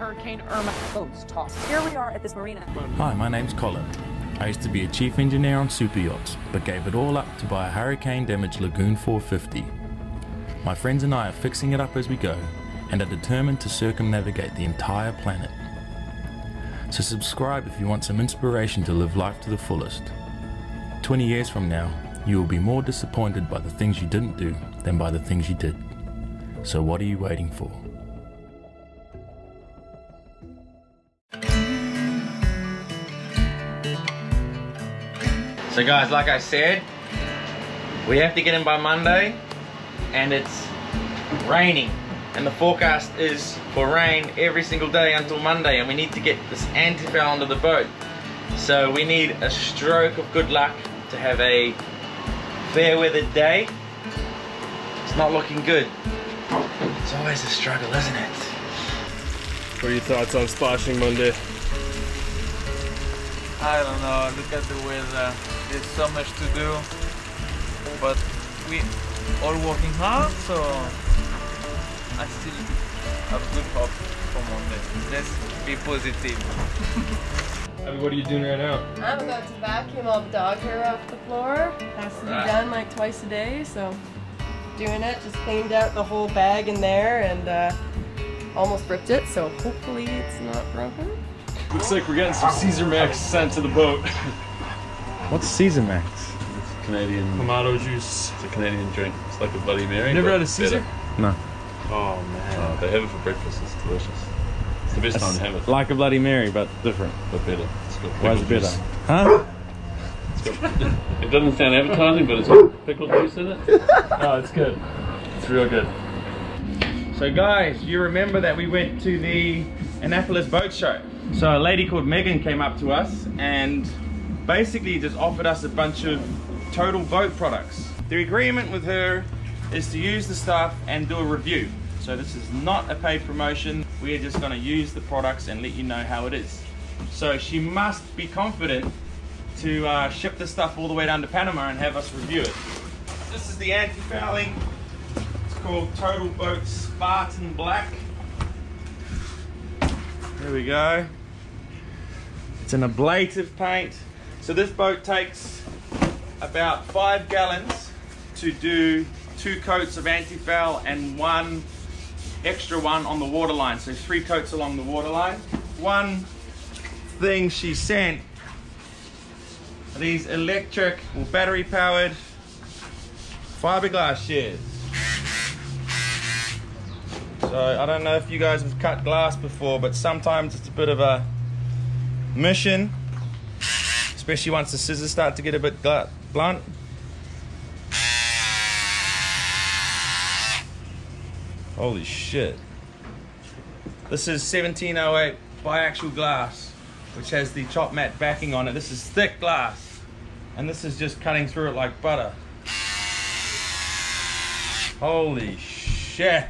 Hurricane Irma boats tossed. Here we are at this marina. Hi, my name's Colin. I used to be a chief engineer on super yachts, but gave it all up to buy a hurricane-damaged Lagoon 450. My friends and I are fixing it up as we go, and are determined to circumnavigate the entire planet. So subscribe if you want some inspiration to live life to the fullest. 20 years from now, you will be more disappointed by the things you didn't do than by the things you did. So what are you waiting for? So guys, like I said, we have to get in by Monday, and it's raining. And the forecast is for rain every single day until Monday, and we need to get this antifoul onto the boat. So we need a stroke of good luck to have a fair weather day. It's not looking good. It's always a struggle, isn't it? What are your thoughts on splashing Monday? I don't know, look at the weather. There's so much to do, but we all working hard, so I still have good hope for Monday. Let's be positive. Abby, what are you doing right now? I'm about to vacuum all the dog hair off the floor. Has to be done like twice a day, so doing it. Just cleaned out the whole bag in there and almost ripped it, so hopefully it's not broken. Looks like we're getting some Caesar Max sent to the boat. What's Caesar Max? It's Canadian tomato juice. It's a Canadian drink. It's like a Bloody Mary. Never had a Caesar? No. Oh man. Oh, they have it for breakfast, it's delicious. It's the best time to have it. Like a Bloody Mary, but different. But better. It's got pickle juice. Huh? It's got, it doesn't sound advertising, but it's got pickle juice in it. Oh, it's good. It's real good. So guys, you remember that we went to the Annapolis Boat Show. So a lady called Megan came up to us and basically just offered us a bunch of Total Boat products. The agreement with her is to use the stuff and do a review. So this is not a paid promotion. We're just gonna use the products and let you know how it is. So she must be confident to ship this stuff all the way down to Panama and have us review it. This is the anti-fouling. It's called Total Boat Spartan Black. There we go. It's an ablative paint. So this boat takes about 5 gallons to do 2 coats of anti-foul and 1 extra one on the waterline, so 3 coats along the waterline. One thing she sent are these electric or battery-powered fiberglass shears. So I don't know if you guys have cut glass before, but sometimes it's a bit of a mission, especially once the scissors start to get a bit blunt. Holy shit. This is 1708 biaxial glass, which has the chop mat backing on it. This is thick glass, and this is just cutting through it like butter. Holy shit.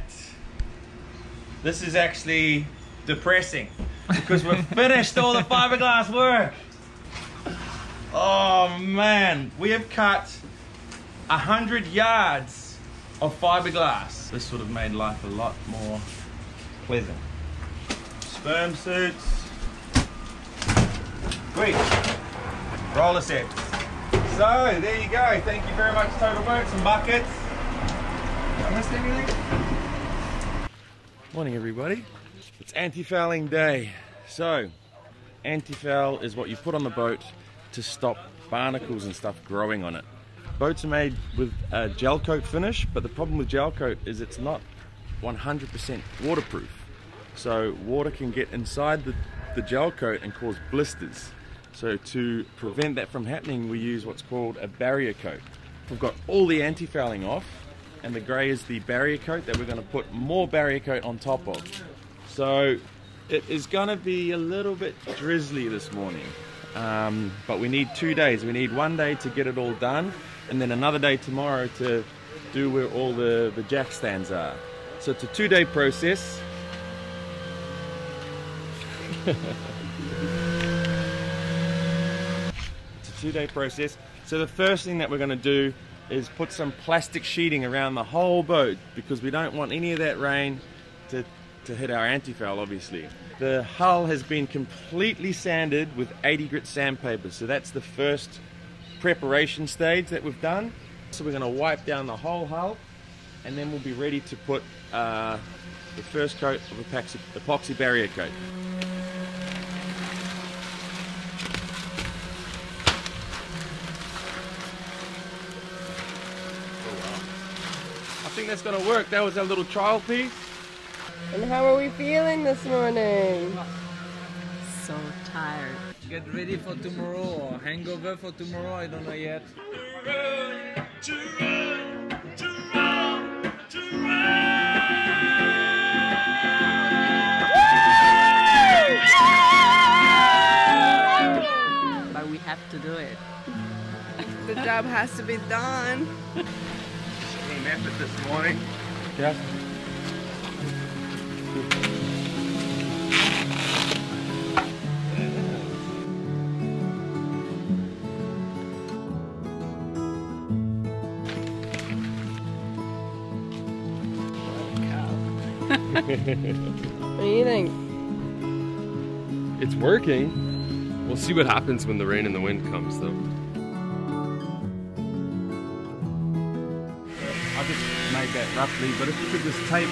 This is actually depressing because we've finished all the fiberglass work. Oh man, we have cut 100 yards of fiberglass. This would have made life a lot more pleasant. Sperm suits. Quick. Roller sets. So, there you go. Thank you very much, Total Boats and Buckets. Did I miss anything? Morning, everybody. It's anti-fouling day. So, anti-foul is what you put on the boat to stop barnacles and stuff growing on it. Boats are made with a gel coat finish, but the problem with gel coat is it's not 100% waterproof. So water can get inside the gel coat and cause blisters. So to prevent that from happening, we use what's called a barrier coat. We've got all the anti-fouling off, and the grey is the barrier coat that we're going to put more barrier coat on top of. So it is going to be a little bit drizzly this morning, but we need 2 days. We need 1 day to get it all done, and then another day tomorrow to do where all the jack stands are. So it's a 2-day process. It's a 2-day process. So the first thing that we're gonna do is put some plastic sheeting around the whole boat because we don't want any of that rain to to hit our antifoul, obviously. The hull has been completely sanded with 80 grit sandpaper, so that's the first preparation stage that we've done. So we're going to wipe down the whole hull, and then we'll be ready to put the first coat of epoxy barrier coat. I think that's gonna work. That was our little trial piece. And how are we feeling this morning? So tired. Get ready for tomorrow, or hangover for tomorrow, I don't know yet. To run. But we have to do it. The job has to be done. Effort this morning. Yeah. What do you think? It's working. We'll see what happens when the rain and the wind comes, though. I'll just make that roughly, but if you could just tape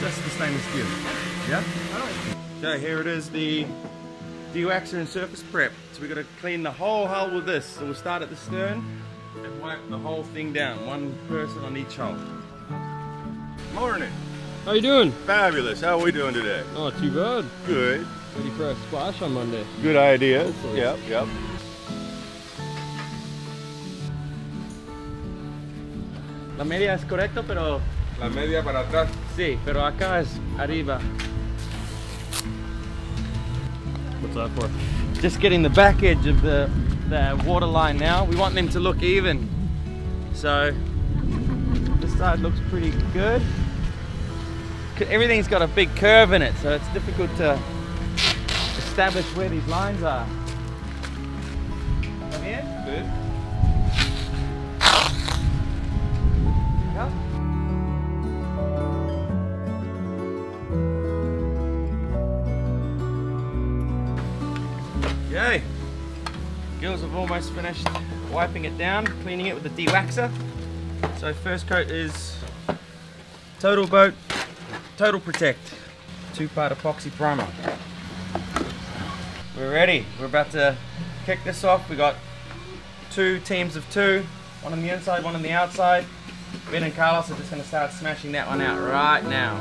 just the stainless steel. Yeah? Alright. So here it is, the dewaxer and surface prep. So we're going to clean the whole hull with this. So we'll start at the stern and wipe the whole thing down. One person on each hull. Morning. How you doing? Fabulous. How are we doing today? Not too bad. Good. Ready for a splash on Monday. Good idea. Hopefully. Yep, yep. La media es correcto, pero... La media para atrás. Sí, pero acá es arriba. What's that for? Just getting the back edge of the water line now. We want them to look even. So, this side looks pretty good. Everything's got a big curve in it, so it's difficult to establish where these lines are. Come here. Good. Okay, girls have almost finished wiping it down, cleaning it with the dewaxer. So first coat is Total Boat Total Protect, two-part epoxy primer. We're ready, we're about to kick this off. We got two teams of two, one on the inside, one on the outside. Ben and Carlos are just going to start smashing that one out right now.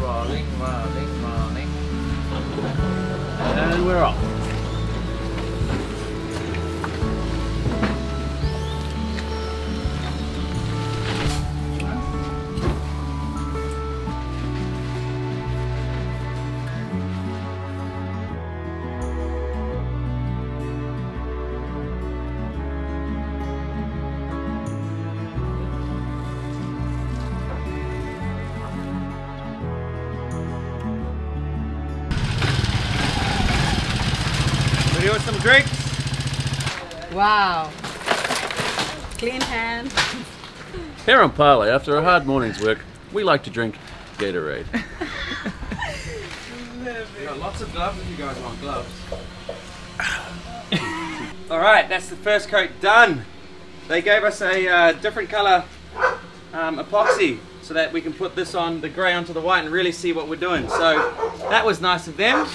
Rolling, rolling, rolling. And we're off. Here are some drinks. Wow. Clean hands. Here on Parlay, after a hard morning's work, we like to drink Gatorade. We've got lots of gloves if you guys want gloves. Alright, that's the first coat done. They gave us a different colour epoxy so that we can put this on the grey onto the white and really see what we're doing. So that was nice of them.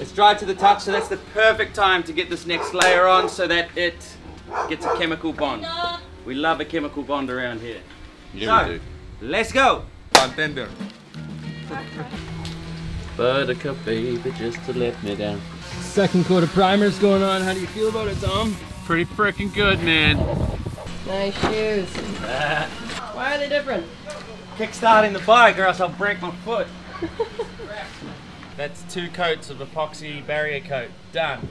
It's dry to the touch, so that's the perfect time to get this next layer on so that it gets a chemical bond. We love a chemical bond around here. So, let's go! Contender. Buttercup baby, just to let me down. Second coat of primer's going on. How do you feel about it, Tom? Pretty freaking good, man. Nice shoes. Why are they different? Kickstarting the bike or else I'll break my foot. That's two coats of epoxy barrier coat, done.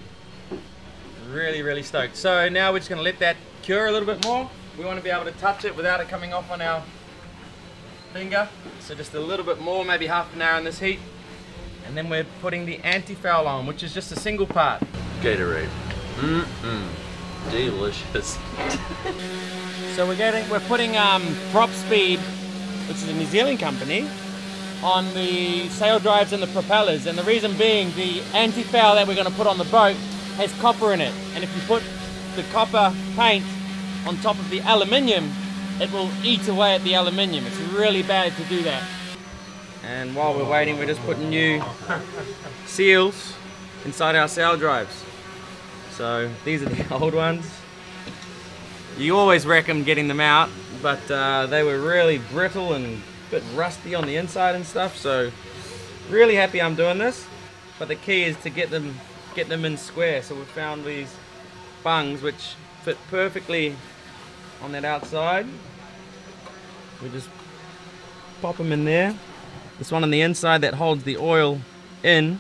Really, really stoked. So now we're just gonna let that cure a little bit more. We wanna be able to touch it without it coming off on our finger. So just a little bit more, maybe half an hour in this heat. And then we're putting the antifoul on, which is just a single part. Gatorade. Delicious. So we're putting Prop Speed, which is a New Zealand company, on the sail drives and the propellers. And the reason being, the anti-foul that we're going to put on the boat has copper in it. And if you put the copper paint on top of the aluminium, it will eat away at the aluminium. It's really bad to do that. And while we're waiting, we're just putting new seals inside our sail drives. So these are the old ones. You always recommend getting them out, but they were really brittle and a bit rusty on the inside and stuff. So really happy I'm doing this. But the key is to get them in square. So we found these bungs which fit perfectly on that outside. We just pop them in there. This one on the inside that holds the oil in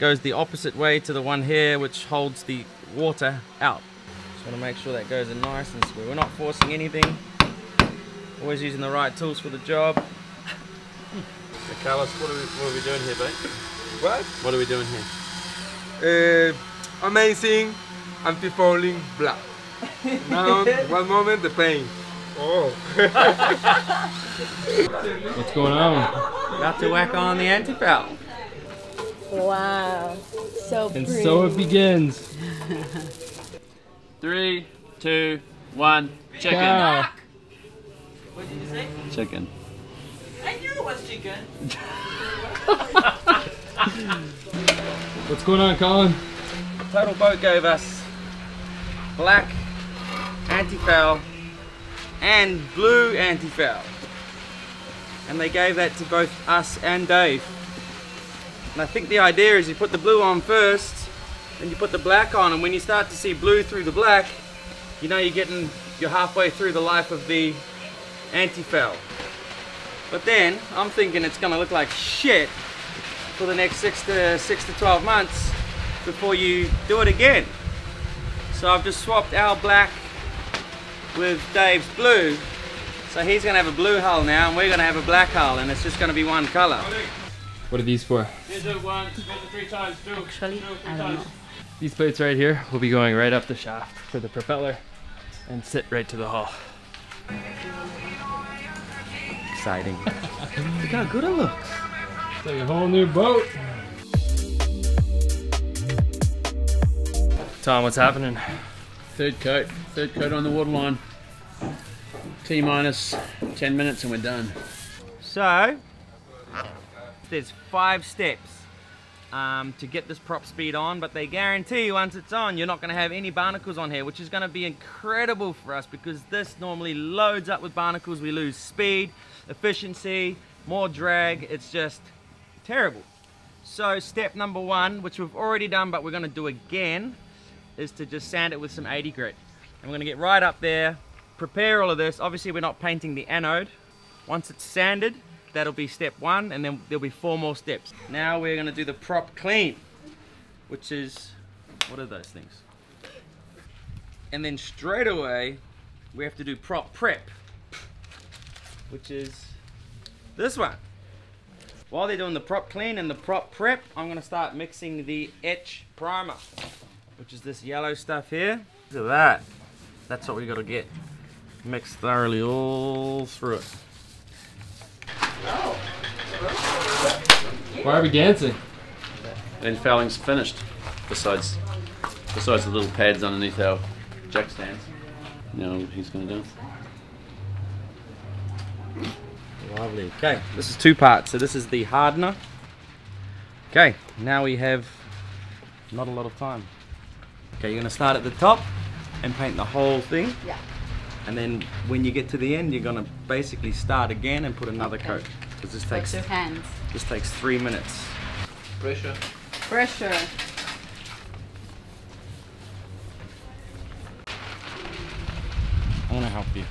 goes the opposite way to the one here which holds the water out. Just want to make sure that goes in nice and square. We're not forcing anything. Always using the right tools for the job. So Carlos, what are we doing here, mate? What? What are we doing here? Amazing anti-fouling black. Now, one moment, the paint. Oh. What's going on? About to whack on the anti-foul. Wow. So pretty. And so it begins. 3, 2, 1, chicken. Cow. What did you say? Chicken. I knew it was chicken. What's going on, Colin? Total Boat gave us black anti-foul and blue anti-foul, and they gave that to both us and Dave. And I think the idea is you put the blue on first, then you put the black on, and when you start to see blue through the black, you know you're halfway through the life of the anti-foul. But then I'm thinking it's going to look like shit for the next six to 12 months before you do it again. So I've just swapped our black with Dave's blue, so he's going to have a blue hull now and we're going to have a black hull, and it's just going to be one colour. What are these for? Actually, I don't know. These plates right here will be going right up the shaft for the propeller and sit right to the hull. Exciting. Look how good it looks. It's like a whole new boat. Tom, what's happening? Third coat on the waterline. T minus 10 minutes and we're done. So, there's 5 steps to get this Prop Speed on, but they guarantee once it's on, you're not gonna have any barnacles on here, which is gonna be incredible for us because this normally loads up with barnacles. We lose speed, efficiency, more drag. It's just terrible. So step number 1, which we've already done, but we're gonna do again, is to just sand it with some 80 grit. And we're gonna get right up there, prepare all of this. Obviously we're not painting the anode. Once it's sanded, that'll be step 1, and then there'll be 4 more steps. Now we're gonna do the prop clean, which is, what are those things? And then straight away, we have to do prop prep, which is this one. While they're doing the prop clean and the prop prep, I'm gonna start mixing the etch primer, which is this yellow stuff here. Look at that. That's what we gotta get. Mix thoroughly all through it. Why are we dancing? And fouling's finished. Besides the little pads underneath our jack stands. Now he's gonna dance. Lovely. Okay, this is 2 parts. So this is the hardener. Okay, now we have not a lot of time. Okay, you're gonna start at the top and paint the whole thing. Yeah. And then when you get to the end, you're gonna basically start again and put another coat. Because this takes your hands. This takes 3 minutes. Pressure. Pressure. I wanna help you.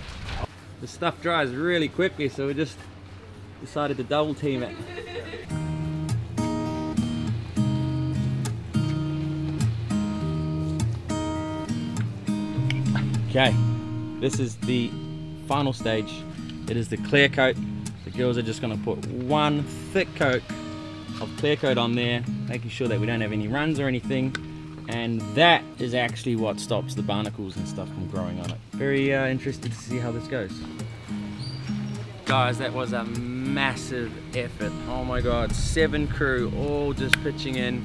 The stuff dries really quickly, so we just decided to double team it. Okay, this is the final stage. It is the clear coat. The girls are just gonna put 1 thick coat of clear coat on there, making sure that we don't have any runs or anything. and that is actually what stops the barnacles and stuff from growing on it. Very interested to see how this goes. Guys, that was a massive effort. Oh my god, 7 crew all just pitching in.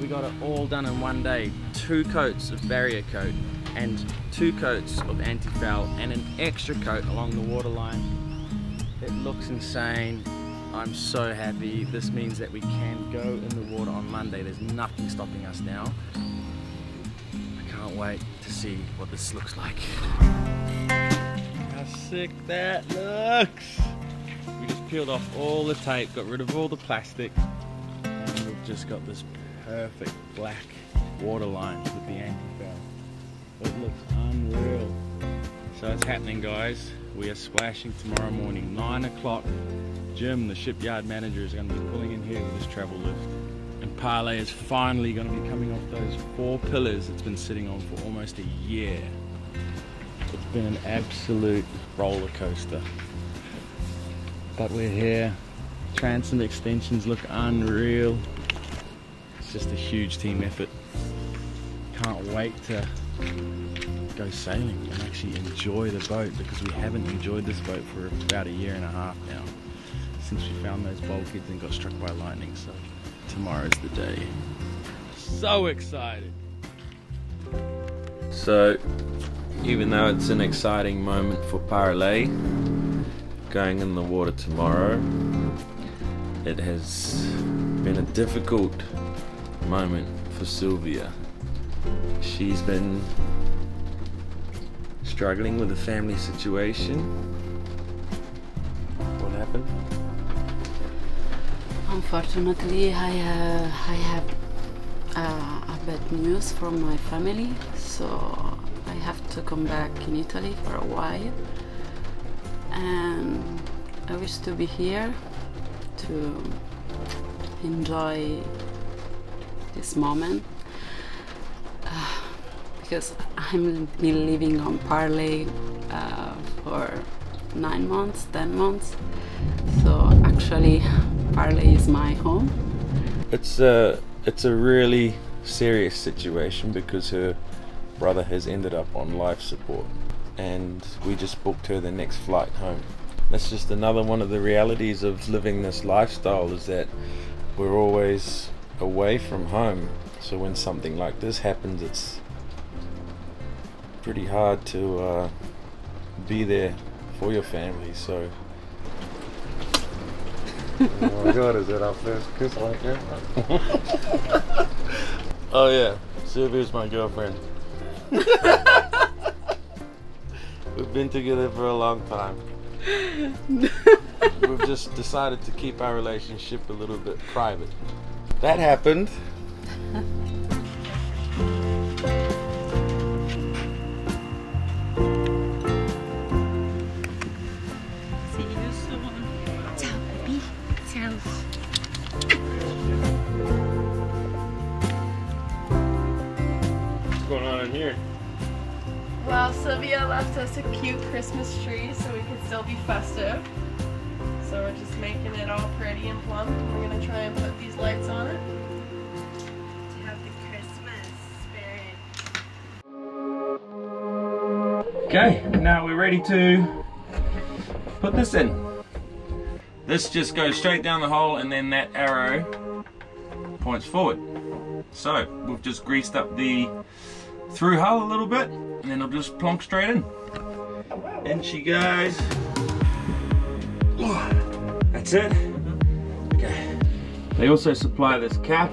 We got it all done in one day. 2 coats of barrier coat and 2 coats of anti-foul and an extra coat along the waterline. It looks insane. I'm so happy. This means that we can go in the water on Monday. There's nothing stopping us now. I can't wait to see what this looks like. How sick that looks! We just peeled off all the tape, got rid of all the plastic, and we've just got this perfect black waterline with the anti-foul. It looks unreal. So it's happening, guys. We are splashing tomorrow morning, 9 o'clock. Jim, the shipyard manager, is going to be pulling in here with his travel lift. And Parlay is finally going to be coming off those 4 pillars it's been sitting on for almost a year. It's been an absolute roller coaster. But we're here. Transom extensions look unreal. It's just a huge team effort. Can't wait to go sailing and actually enjoy the boat, because we haven't enjoyed this boat for about 1.5 years now, since we found those bulkheads and got struck by lightning. So tomorrow's the day. So excited! So even though it's an exciting moment for Parlay, going in the water tomorrow, it has been a difficult moment for Sylvia. She's been struggling with a family situation. What happened? Unfortunately, I have a bad news from my family, so I have to come back in Italy for a while, and I wish to be here to enjoy this moment, because I've been living on Parlay for 9 months, 10 months, so actually Parlay is my home. It's a really serious situation because her brother has ended up on life support, and we just booked her the next flight home. That's just another one of the realities of living this lifestyle, is that we're always away from home. So when something like this happens, it's pretty hard to be there for your family. So oh my god, is that our first kiss on camera? Oh yeah, Sylvia's my girlfriend. We've been together for a long time. We've just decided to keep our relationship a little bit private. That happened. Well, Sylvia left us a cute Christmas tree so we could still be festive. So we're just making it all pretty and plump. We're going to try and put these lights on it to have the Christmas spirit. Okay, now we're ready to put this in. This just goes straight down the hole, and then that arrow points forward. So we've just greased up the through hull a little bit, and then I'll just plonk straight in. In she goes. That's it. Okay. They also supply this cap,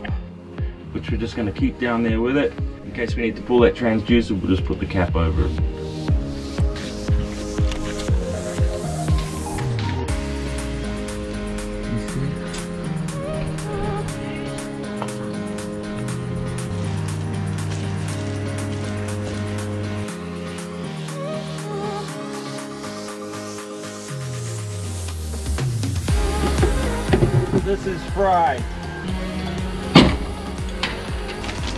which we're just going to keep down there with it. In case we need to pull that transducer, we'll just put the cap over it. This is fried.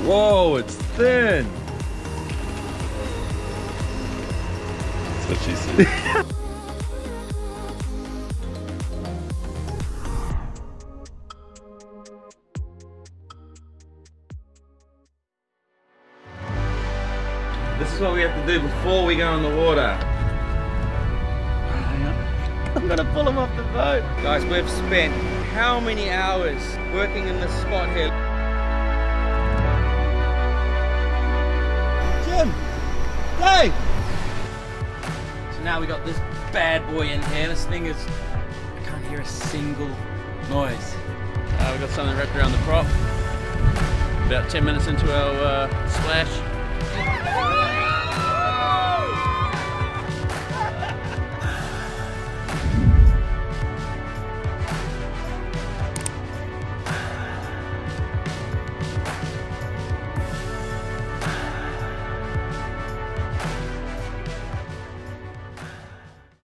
Whoa, it's thin. That's what she said. do before we go on the water. I'm gonna pull him off the boat. Guys, we've spent how many hours working in this spot here? Jim! Dave! So now we got this bad boy in here. This thing is, I can't hear a single noise. We've got something wrapped around the prop. About 10 minutes into our splash.